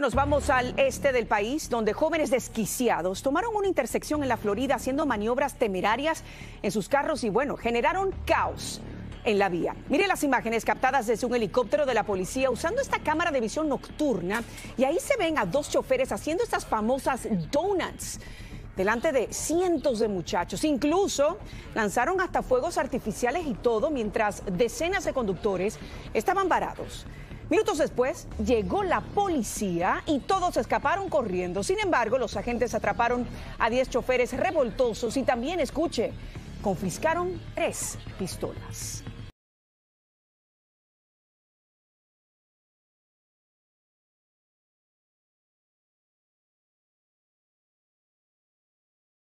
Nos vamos al este del país, donde jóvenes desquiciados tomaron una intersección en la Florida haciendo maniobras temerarias en sus carros y, bueno, generaron caos en la vía. Mire las imágenes captadas desde un helicóptero de la policía usando esta cámara de visión nocturna, y ahí se ven a dos choferes haciendo estas famosas donuts delante de cientos de muchachos. Incluso lanzaron hasta fuegos artificiales y todo, mientras decenas de conductores estaban varados. Minutos después, llegó la policía y todos escaparon corriendo. Sin embargo, los agentes atraparon a 10 choferes revoltosos y también, escuche, confiscaron 3 pistolas.